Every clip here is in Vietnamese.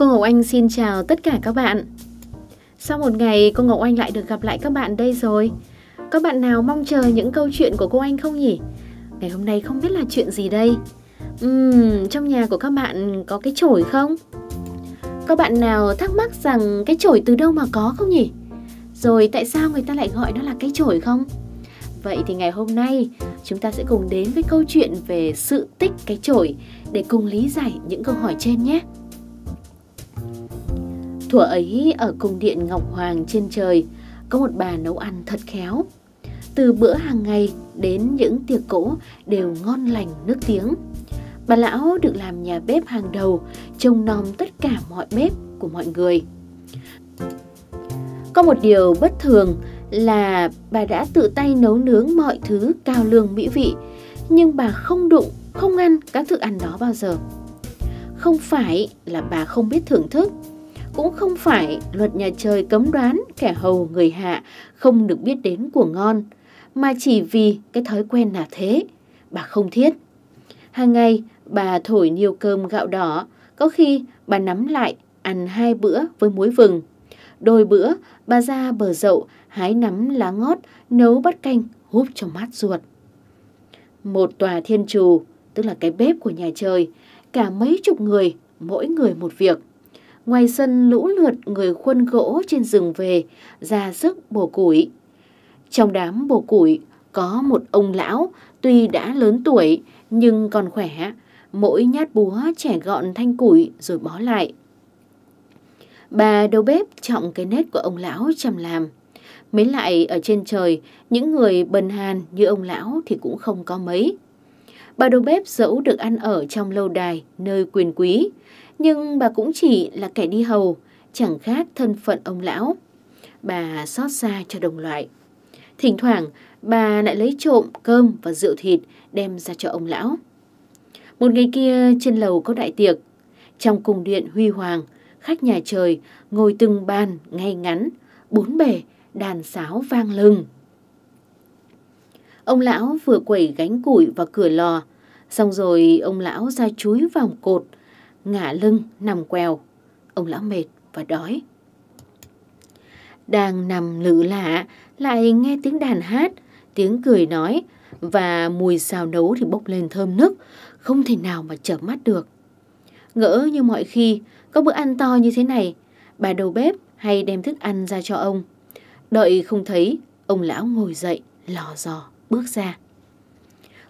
Cô Ngọc Anh xin chào tất cả các bạn. Sau một ngày, cô Ngọc Anh lại được gặp lại các bạn đây rồi. Các bạn nào mong chờ những câu chuyện của cô Anh không nhỉ? Ngày hôm nay không biết là chuyện gì đây? Trong nhà của các bạn có cái chổi không? Các bạn nào thắc mắc rằng cái chổi từ đâu mà có không nhỉ? Rồi tại sao người ta lại gọi nó là cái chổi không? Vậy thì ngày hôm nay chúng ta sẽ cùng đến với câu chuyện về sự tích cái chổi để cùng lý giải những câu hỏi trên nhé. Thuở ấy ở cung điện Ngọc Hoàng trên trời có một bà nấu ăn thật khéo. Từ bữa hàng ngày đến những tiệc cỗ đều ngon lành nước tiếng. Bà lão được làm nhà bếp hàng đầu, trông nom tất cả mọi bếp của mọi người. Có một điều bất thường là bà đã tự tay nấu nướng mọi thứ cao lương mỹ vị, nhưng bà không đụng, không ăn các thức ăn đó bao giờ. Không phải là bà không biết thưởng thức, cũng không phải luật nhà trời cấm đoán kẻ hầu người hạ không được biết đến của ngon, mà chỉ vì cái thói quen là thế, bà không thiết. Hàng ngày, bà thổi nhiều cơm gạo đỏ, có khi bà nắm lại ăn 2 bữa với muối vừng. Đôi bữa, bà ra bờ dậu, hái nắm lá ngót, nấu bát canh, húp cho mát ruột. Một tòa thiên trù, tức là cái bếp của nhà trời, cả mấy chục người, mỗi người một việc. Ngoài sân lũ lượt người khuân gỗ trên rừng về, ra sức bổ củi. Trong đám bổ củi có một ông lão, tuy đã lớn tuổi nhưng còn khỏe, mỗi nhát búa chẻ gọn thanh củi rồi bó lại. Bà đầu bếp trọng cái nét của ông lão chăm làm. Mấy lại ở trên trời, những người bần hàn như ông lão thì cũng không có mấy. Bà đầu bếp dẫu được ăn ở trong lâu đài, nơi quyền quý, nhưng bà cũng chỉ là kẻ đi hầu, chẳng khác thân phận ông lão. Bà xót xa cho đồng loại. Thỉnh thoảng, bà lại lấy trộm cơm và rượu thịt đem ra cho ông lão. Một ngày kia trên lầu có đại tiệc. Trong cung điện huy hoàng, khách nhà trời ngồi từng bàn ngay ngắn, 4 bề, đàn sáo vang lừng. Ông lão vừa quẩy gánh củi vào cửa lò, xong rồi ông lão ra chúi vào một cột, ngả lưng nằm quèo. Ông lão mệt và đói. Đang nằm lử lạ, lại nghe tiếng đàn hát, tiếng cười nói và mùi xào nấu thì bốc lên thơm nức, không thể nào mà chợp mắt được. Ngỡ như mọi khi, có bữa ăn to như thế này, bà đầu bếp hay đem thức ăn ra cho ông. Đợi không thấy, ông lão ngồi dậy, lò dò, bước ra.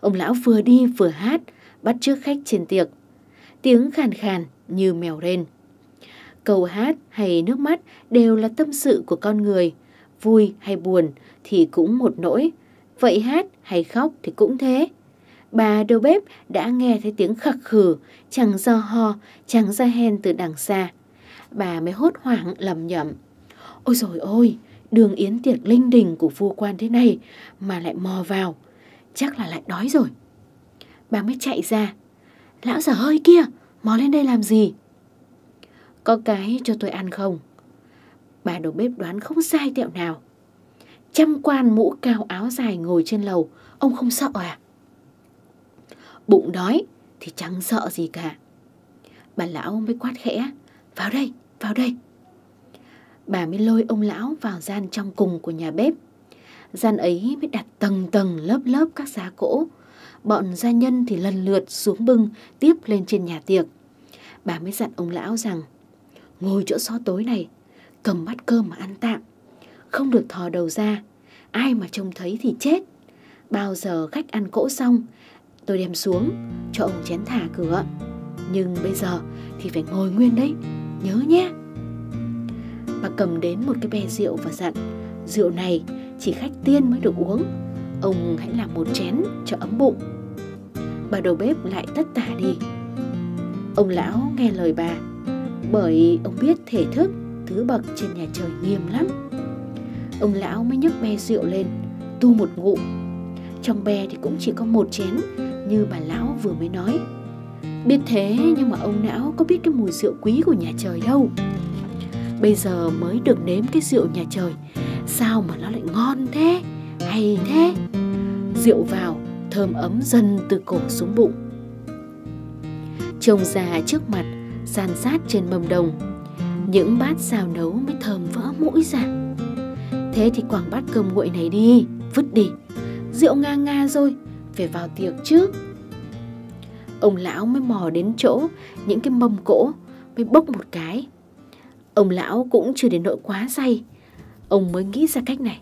Ông lão vừa đi vừa hát, bắt chước khách trên tiệc. Tiếng khàn khàn như mèo rên. Câu hát hay nước mắt đều là tâm sự của con người. Vui hay buồn thì cũng một nỗi. Vậy hát hay khóc thì cũng thế. Bà đầu bếp đã nghe thấy tiếng khặc khử, chẳng do ho, chẳng ra hen từ đằng xa. Bà mới hốt hoảng lẩm nhẩm: "Ôi rồi ôi, đường yến tiệc linh đình của vua quan thế này mà lại mò vào, chắc là lại đói rồi." Bà mới chạy ra: "Lão dở hơi kia, mò lên đây làm gì? Có cái cho tôi ăn không?" Bà đầu bếp đoán không sai tẹo nào. Trăm quan mũ cao áo dài ngồi trên lầu, ông không sợ à? Bụng đói thì chẳng sợ gì cả. Bà lão mới quát khẽ: "Vào đây, vào đây." Bà mới lôi ông lão vào gian trong cùng của nhà bếp. Gian ấy mới đặt tầng tầng lớp lớp các giá cỗ. Bọn gia nhân thì lần lượt xuống bưng tiếp lên trên nhà tiệc. Bà mới dặn ông lão rằng: "Ngồi chỗ xó tối này, cầm bát cơm mà ăn tạm, không được thò đầu ra, ai mà trông thấy thì chết. Bao giờ khách ăn cỗ xong, tôi đem xuống cho ông chén thả cửa. Nhưng bây giờ thì phải ngồi nguyên đấy, nhớ nhé." Bà cầm đến một cái bè rượu và dặn: "Rượu này chỉ khách tiên mới được uống, ông hãy làm một chén cho ấm bụng." Bà đầu bếp lại tất tả đi. Ông lão nghe lời bà, bởi ông biết thể thức thứ bậc trên nhà trời nghiêm lắm. Ông lão mới nhấc bè rượu lên, tu một ngụm. Trong bè thì cũng chỉ có 1 chén như bà lão vừa mới nói. Biết thế nhưng mà ông lão có biết cái mùi rượu quý của nhà trời đâu. Bây giờ mới được nếm cái rượu nhà trời, sao mà nó lại ngon thế, hay thế. Rượu vào, thơm ấm dần từ cổ xuống bụng. Trông ra trước mặt san sát trên mâm đồng. Những bát xào nấu mới thơm vỡ mũi ra. Thế thì quảng bát cơm nguội này đi, vứt đi. Rượu nga nga rồi, phải vào tiệc chứ. Ông lão mới mò đến chỗ những cái mâm cỗ, mới bốc một cái. Ông lão cũng chưa đến nỗi quá say, ông mới nghĩ ra cách này.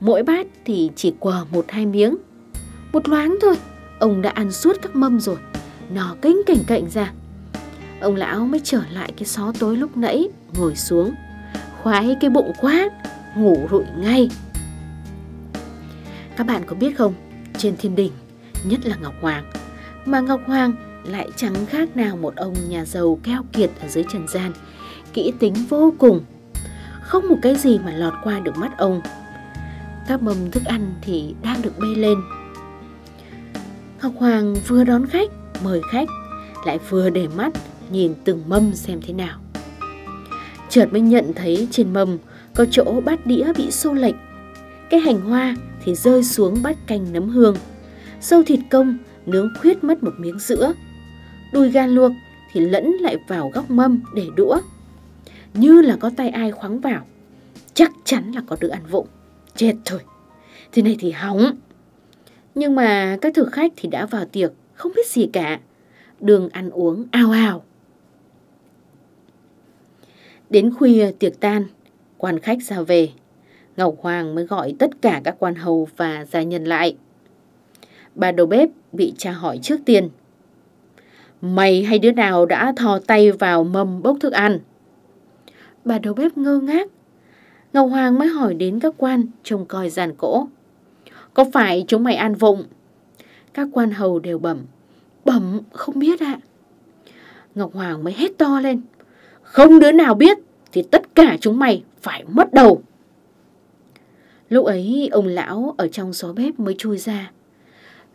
Mỗi bát thì chỉ quờ 1-2 miếng. Một loáng thôi, ông đã ăn suốt các mâm rồi, nó kênh cảnh cạnh ra. Ông lão mới trở lại cái xó tối lúc nãy, ngồi xuống. Khoái cái bụng quá, ngủ rụi ngay. Các bạn có biết không, trên thiên đình, nhất là Ngọc Hoàng, mà Ngọc Hoàng lại chẳng khác nào một ông nhà giàu keo kiệt ở dưới trần gian, kỹ tính vô cùng. Không một cái gì mà lọt qua được mắt ông. Các mâm thức ăn thì đang được bê lên. Ngọc Hoàng vừa đón khách, mời khách, lại vừa để mắt nhìn từng mâm xem thế nào. Chợt mới nhận thấy trên mâm có chỗ bát đĩa bị xô lệch. Cái hành hoa thì rơi xuống bát canh nấm hương, sâu thịt công nướng khuyết mất một miếng giữa, đùi gan luộc thì lẫn lại vào góc mâm để đũa. Như là có tay ai khoáng vào. Chắc chắn là có đứa ăn vụng. Chết thôi, thế này thì hỏng. Nhưng mà các thực khách thì đã vào tiệc, không biết gì cả, đường ăn uống ao ao. Đến khuya tiệc tan, quan khách ra về, Ngọc Hoàng mới gọi tất cả các quan hầu và gia nhân lại. Bà đầu bếp bị tra hỏi trước tiên. Mày hay đứa nào đã thò tay vào mâm bốc thức ăn? Bà đầu bếp ngơ ngác. Ngọc Hoàng mới hỏi đến các quan trông coi giàn cỗ. Có phải chúng mày ăn vụng? Các quan hầu đều bẩm. Bẩm không biết ạ. Ngọc Hoàng mới hét to lên. Không đứa nào biết thì tất cả chúng mày phải mất đầu. Lúc ấy ông lão ở trong xó bếp mới chui ra.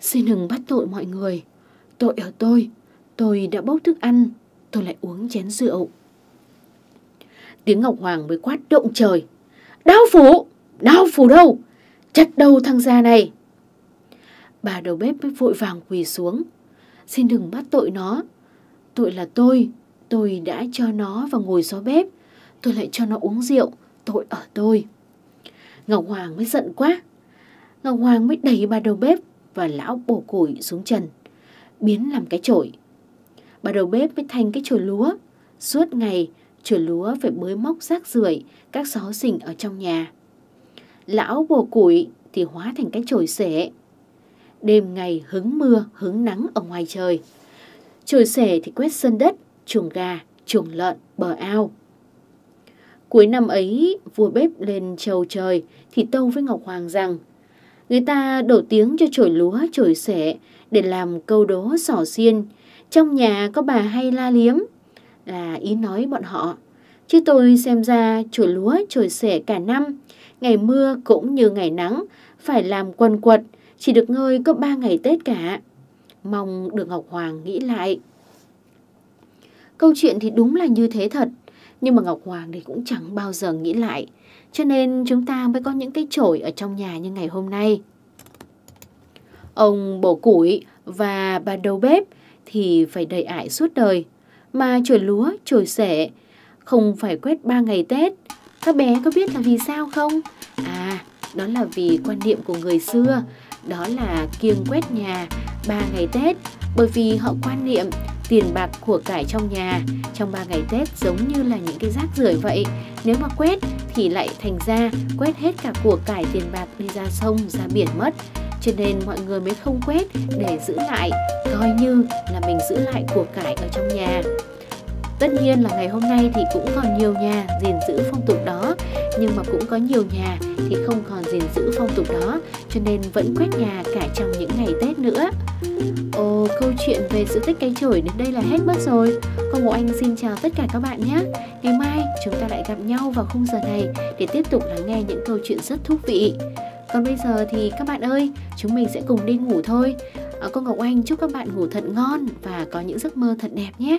Xin đừng bắt tội mọi người. Tội ở tôi đã bốc thức ăn, tôi lại uống chén rượu. Tiếng Ngọc Hoàng mới quát động trời. Đao phủ đâu? Chặt đầu thằng già này. Bà đầu bếp mới vội vàng quỳ xuống. Xin đừng bắt tội nó. Tội là tôi đã cho nó vào ngồi xó bếp. Tôi lại cho nó uống rượu, tội ở tôi. Ngọc Hoàng mới giận quá. Ngọc Hoàng mới đẩy bà đầu bếp và lão bổ củi xuống trần, biến làm cái chổi. Bà đầu bếp mới thành cái chổi lúa. Suốt ngày chổi lúa phải bới móc rác rưởi các xó xỉnh ở trong nhà. Lão bồ củi thì hóa thành cái chổi xể. Đêm ngày hứng mưa hứng nắng ở ngoài trời, chổi xể thì quét sân đất, chuồng gà, chuồng lợn, bờ ao. Cuối năm ấy, vua bếp lên trầu trời thì tâu với Ngọc Hoàng rằng người ta đổ tiếng cho chổi lúa, chổi xể để làm câu đố xỏ xiên. Trong nhà có bà hay la liếm, là ý nói bọn họ. Chứ tôi xem ra chổi lúa, chổi xể cả năm, ngày mưa cũng như ngày nắng, phải làm quần quật, chỉ được ngơi có 3 ngày Tết cả. Mong được Ngọc Hoàng nghĩ lại. Câu chuyện thì đúng là như thế thật, nhưng mà Ngọc Hoàng thì cũng chẳng bao giờ nghĩ lại, cho nên chúng ta mới có những cái chổi ở trong nhà như ngày hôm nay. Ông bổ củi và bà đầu bếp thì phải đầy ải suốt đời, mà chổi lúa, chổi xể không phải quét 3 ngày Tết. Các bé có biết là vì sao không? À, đó là vì quan niệm của người xưa, đó là kiêng quét nhà 3 ngày Tết. Bởi vì họ quan niệm tiền bạc của cải trong nhà trong 3 ngày Tết giống như là những cái rác rưởi vậy. Nếu mà quét thì lại thành ra quét hết cả của cải tiền bạc đi ra sông, ra biển mất. Cho nên mọi người mới không quét để giữ lại, coi như là mình giữ lại của cải ở trong nhà. Tất nhiên là ngày hôm nay thì cũng còn nhiều nhà gìn giữ phong tục đó, nhưng mà cũng có nhiều nhà thì không còn gìn giữ phong tục đó, cho nên vẫn quét nhà cả trong những ngày Tết nữa. Ồ, câu chuyện về sự tích cây chổi đến đây là hết mất rồi. Cô Ngọc Anh xin chào tất cả các bạn nhé. Ngày mai chúng ta lại gặp nhau vào khung giờ này để tiếp tục lắng nghe những câu chuyện rất thú vị. Còn bây giờ thì các bạn ơi, chúng mình sẽ cùng đi ngủ thôi. Cô Ngọc Anh chúc các bạn ngủ thật ngon và có những giấc mơ thật đẹp nhé.